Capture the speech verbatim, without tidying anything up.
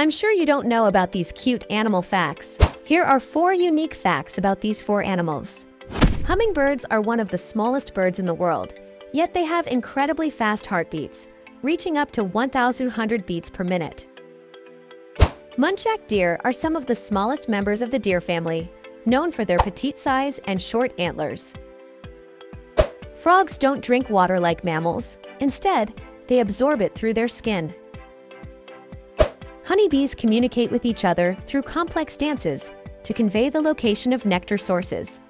I'm sure you don't know about these cute animal facts. Here are four unique facts about these four animals. Hummingbirds are one of the smallest birds in the world, yet they have incredibly fast heartbeats, reaching up to one thousand one hundred beats per minute. Muntjac deer are some of the smallest members of the deer family, known for their petite size and short antlers. Frogs don't drink water like mammals. Instead, they absorb it through their skin. Honeybees communicate with each other through complex dances to convey the location of nectar sources.